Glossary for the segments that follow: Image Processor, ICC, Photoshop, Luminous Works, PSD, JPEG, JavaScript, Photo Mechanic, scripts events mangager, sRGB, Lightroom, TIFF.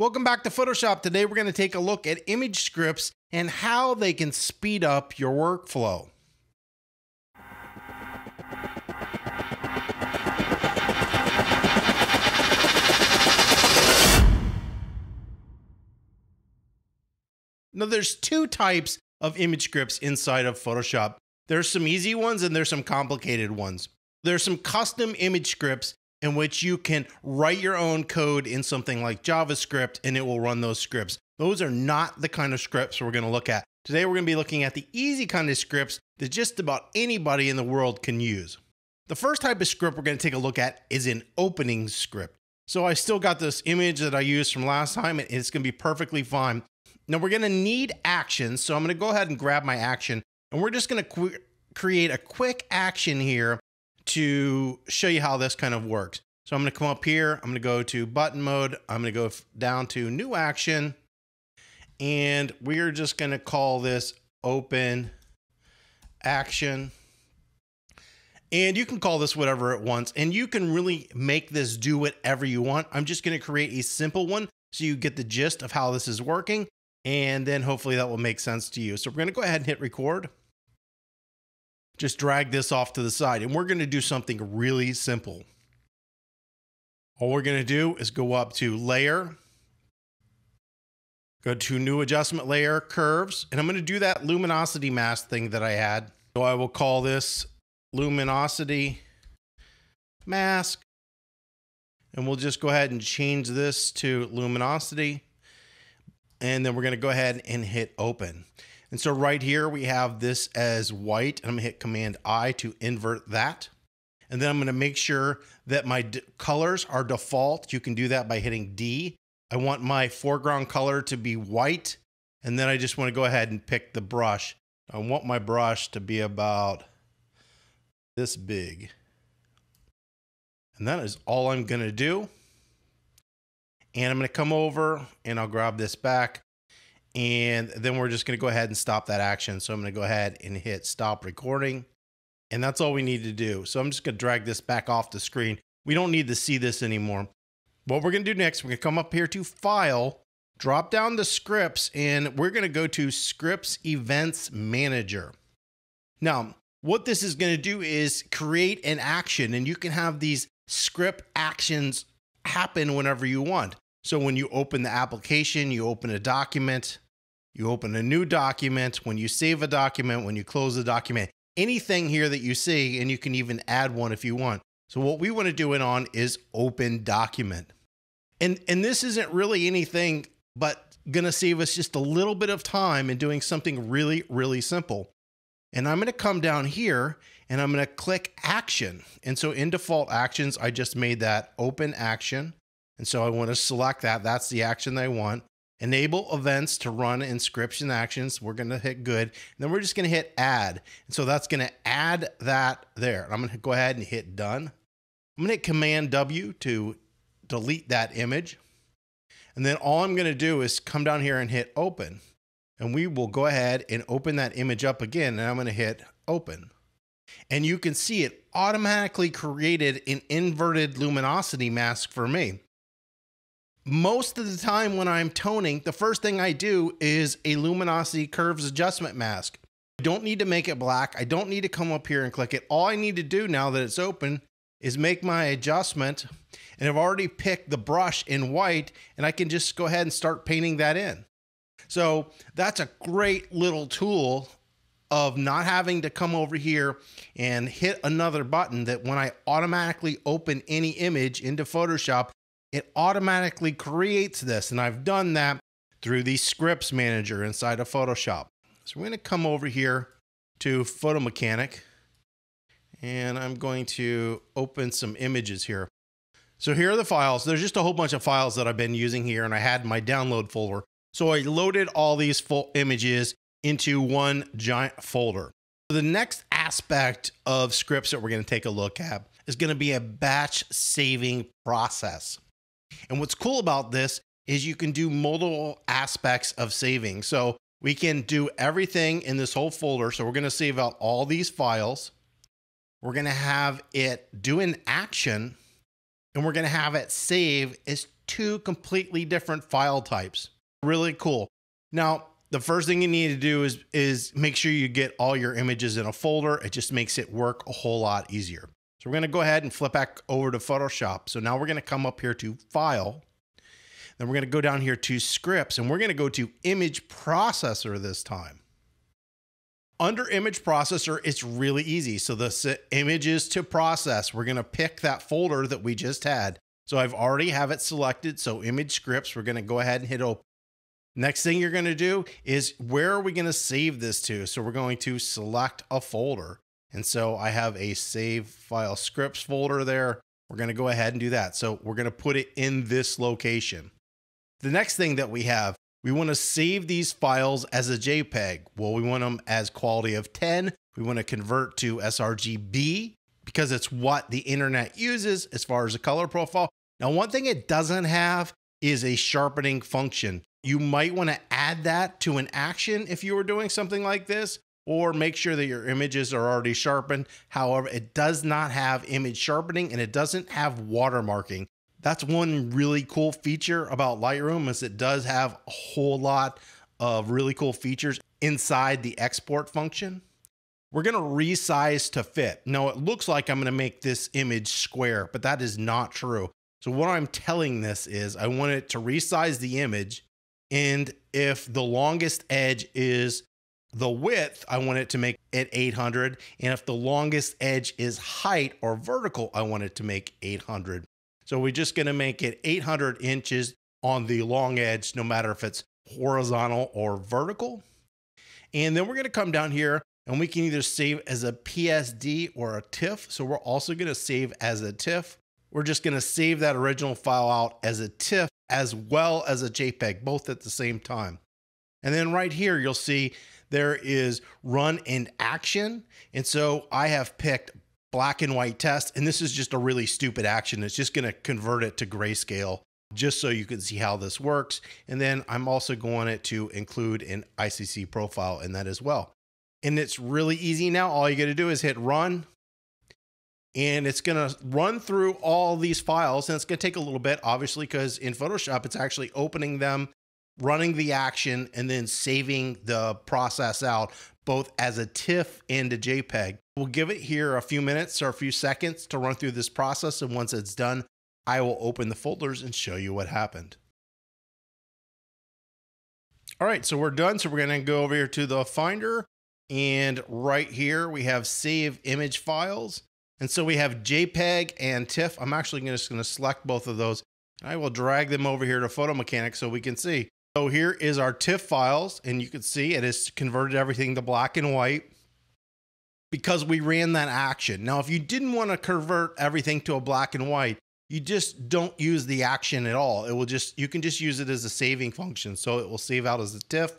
Welcome back to Photoshop. Today we're going to take a look at image scripts and how they can speed up your workflow. Now there's two types of image scripts inside of Photoshop. There's some easy ones and there's some complicated ones. There's some custom image scripts in which you can write your own code in something like JavaScript and it will run those scripts. Those are not the kind of scripts we're going to look at. Today we're going to be looking at the easy kind of scripts that just about anybody in the world can use. The first type of script we're going to take a look at is an opening script. So I still got this image that I used from last time and it's going to be perfectly fine. Now we're going to need actions, so I'm going to go ahead and grab my action and we're just going to create a quick action here to show you how this kind of works. So I'm going to come up here, I'm going to go to button mode, I'm going to go down to new action, and we're just going to call this open action. And you can call this whatever it wants, and you can really make this do whatever you want. I'm just going to create a simple one so you get the gist of how this is working, and then hopefully that will make sense to you. So we're going to go ahead and hit record. Just drag this off to the side, and we're going to do something really simple. All we're going to do is go up to layer, go to new adjustment layer, curves, and I'm going to do that luminosity mask thing that I had. So I will call this luminosity mask, and we'll just go ahead and change this to luminosity, and then we're going to go ahead and hit open. And so right here, we have this as white. I'm gonna hit Command I to invert that. And then I'm gonna make sure that my colors are default. You can do that by hitting D. I want my foreground color to be white. And then I just wanna go ahead and pick the brush. I want my brush to be about this big. And that is all I'm gonna do. And I'm gonna come over and I'll grab this back. And then we're just going to go ahead and stop that action. So I'm going to go ahead and hit stop recording. And that's all we need to do. So I'm just going to drag this back off the screen. We don't need to see this anymore. What we're going to do next, we're going to come up here to File, drop down to Scripts, and we're going to go to Scripts Events Manager. Now, what this is going to do is create an action, and you can have these script actions happen whenever you want. So when you open the application, you open a document, you open a new document, when you save a document, when you close the document, anything here that you see, and you can even add one if you want. So what we want to do it on is open document. And this isn't really anything but going to save us just a little bit of time in doing something really, really simple. And I'm going to come down here and I'm going to click action. And so in default actions, I just made that open action. And so I want to select that. That's the action that I want. Enable events to run inscription actions. We're going to hit good. And then we're just going to hit add. And so that's going to add that there. And I'm going to go ahead and hit done. I'm going to hit Command W to delete that image. And then all I'm going to do is come down here and hit open. And we will go ahead and open that image up again. And I'm going to hit open. And you can see it automatically created an inverted luminosity mask for me. Most of the time when I'm toning, the first thing I do is a luminosity curves adjustment mask. I don't need to make it black. I don't need to come up here and click it. All I need to do now that it's open is make my adjustment. And I've already picked the brush in white and I can just go ahead and start painting that in. So that's a great little tool of not having to come over here and hit another button, that when I automatically open any image into Photoshop, it automatically creates this, and I've done that through the Scripts Manager inside of Photoshop. So we're going to come over here to Photo Mechanic, and I'm going to open some images here. So here are the files. There's just a whole bunch of files that I've been using here, and I had my download folder. So I loaded all these full images into one giant folder. The next aspect of scripts that we're going to take a look at is going to be a batch saving process. And what's cool about this is you can do multiple aspects of saving. So we can do everything in this whole folder. So we're going to save out all these files. We're going to have it do an action, and we're going to have it save as two completely different file types. Really cool. Now, the first thing you need to do is make sure you get all your images in a folder. It just makes it work a whole lot easier. So we're gonna go ahead and flip back over to Photoshop. So now we're gonna come up here to File. Then we're gonna go down here to Scripts, and we're gonna go to Image Processor this time. Under Image Processor, it's really easy. So the images to process, we're gonna pick that folder that we just had. So I've already have it selected. So Image Scripts, we're gonna go ahead and hit Open. Next thing you're gonna do is where are we gonna save this to? So we're going to select a folder. And so I have a save file scripts folder there. We're gonna go ahead and do that. So we're gonna put it in this location. The next thing that we have, we wanna save these files as a JPEG. Well, we want them as quality of 10. We wanna convert to sRGB because it's what the internet uses as far as a color profile. Now, one thing it doesn't have is a sharpening function. You might want to add that to an action if you were doing something like this, or make sure that your images are already sharpened. However, it does not have image sharpening and it doesn't have watermarking. That's one really cool feature about Lightroom, is it does have a whole lot of really cool features inside the export function. We're going to resize to fit. Now it looks like I'm going to make this image square, but that is not true. So what I'm telling this is I want it to resize the image. And if the longest edge is the width, I want it to make it 800. And if the longest edge is height or vertical, I want it to make 800. So we're just gonna make it 800 inches on the long edge, no matter if it's horizontal or vertical. And then we're gonna come down here and we can either save as a PSD or a TIFF. So we're also gonna save as a TIFF. We're just gonna save that original file out as a TIFF, as well as a JPEG, both at the same time. And then right here, you'll see there is run in action. And so I have picked black and white test, and this is just a really stupid action. It's just gonna convert it to grayscale, just so you can see how this works. And then I'm also going to include an ICC profile in that as well. And it's really easy now. All you gotta do is hit run, and it's gonna run through all these files, and it's gonna take a little bit, obviously, because in Photoshop, it's actually opening them, running the action, and then saving the process out, both as a TIFF and a JPEG. We'll give it here a few minutes or a few seconds to run through this process, and once it's done, I will open the folders and show you what happened. All right, so we're done. So we're gonna go over here to the Finder, and right here, we have Save Image Files. And so we have JPEG and TIFF. I'm actually just going to select both of those. I will drag them over here to Photo Mechanic so we can see. So here is our TIFF files, and you can see it has converted everything to black and white because we ran that action. Now, if you didn't want to convert everything to a black and white, you just don't use the action at all. It will just, you can just use it as a saving function. So it will save out as a TIFF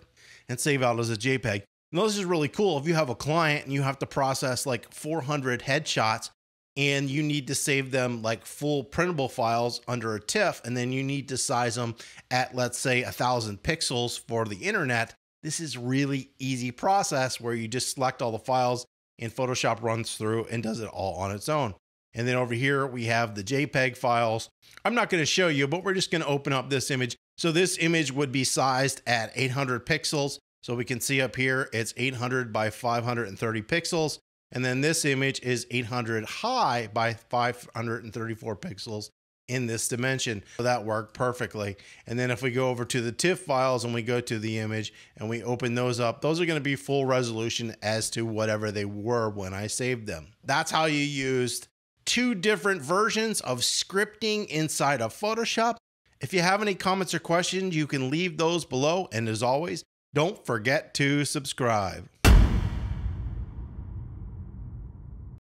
and save out as a JPEG. Now, this is really cool. If you have a client and you have to process like 400 headshots and you need to save them like full printable files under a TIFF, and then you need to size them at, let's say, 1,000 pixels for the internet, this is really easy process where you just select all the files and Photoshop runs through and does it all on its own. And then over here, we have the JPEG files. I'm not going to show you, but we're just going to open up this image. So this image would be sized at 800 pixels. So we can see up here, it's 800 by 530 pixels. And then this image is 800 high by 534 pixels in this dimension. So that worked perfectly. And then if we go over to the TIFF files and we go to the image and we open those up, those are gonna be full resolution as to whatever they were when I saved them. That's how you used two different versions of scripting inside of Photoshop. If you have any comments or questions, you can leave those below. And as always, don't forget to subscribe.